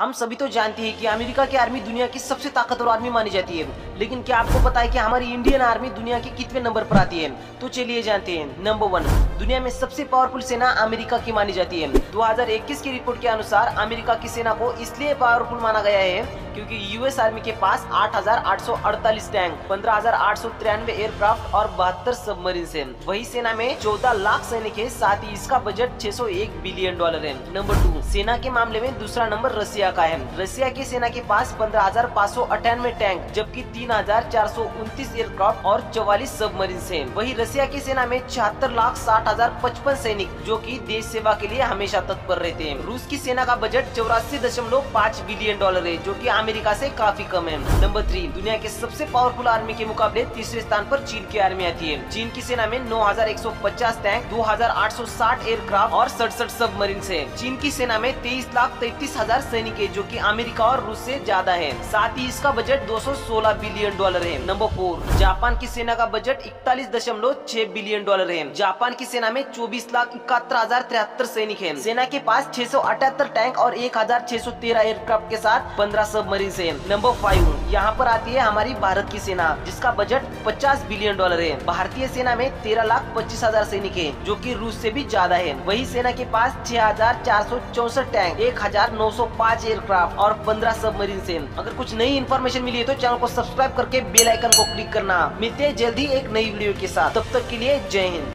हम सभी तो जानते हैं कि अमेरिका की आर्मी दुनिया की सबसे ताकतवर आर्मी मानी जाती है, लेकिन क्या आपको पता है कि हमारी इंडियन आर्मी दुनिया के कितने नंबर पर आती है? तो चलिए जानते हैं। नंबर 1, दुनिया में सबसे पावरफुल सेना अमेरिका की मानी जाती है। 2021 की रिपोर्ट के अनुसार अमेरिका की सेना को इसलिए पावरफुल माना गया है क्योंकि यूएस आर्मी के पास 8,848 टैंक, 15,893 एयरक्राफ्ट और 72 सबमरीन हैं। वही सेना में 14 लाख सैनिक है, साथ ही इसका बजट $601 बिलियन है। नंबर 2, सेना के मामले में दूसरा नंबर रसिया का है। रसिया की सेना के पास 15,598 टैंक, जबकि 3,429 एयरक्राफ्ट और 44 सबमरीन हैं। वही रसिया की सेना में 76,60,055 सैनिक जो की देश सेवा के लिए हमेशा तत्पर रहते हैं। रूस की सेना का बजट $84.5 बिलियन है, जो की अमेरिका से काफी कम है। नंबर 3, दुनिया के सबसे पावरफुल आर्मी के मुकाबले तीसरे स्थान पर चीन की आर्मी आती है। चीन की सेना में 9,150 टैंक, 2,860 एयरक्राफ्ट और 67 सबमरीन है। चीन की सेना में 23,33,000 सैनिक है, जो कि अमेरिका और रूस से ज्यादा है, साथ ही इसका बजट $216 बिलियन है। नंबर 4, जापान की सेना का बजट $41.6 बिलियन है। जापान की सेना में 24,71,073 सैनिक है। सेना के पास 678 टैंक और 1,613 एयरक्राफ्ट के साथ 15 सबमरीन है। नंबर 5, यहाँ पर आती है हमारी भारत की सेना, जिसका बजट $50 बिलियन है। भारतीय सेना में 13,25,000 सैनिक है, जो कि रूस से भी ज्यादा है। वही सेना के पास 6,464 टैंक, 1,905 एयरक्राफ्ट और 15 सबमरीन है। अगर कुछ नई इन्फॉर्मेशन मिली है तो चैनल को सब्सक्राइब करके बेल आइकन को क्लिक करना। मिलते हैं जल्दी एक नई वीडियो के साथ, तब तक के लिए जय हिंद।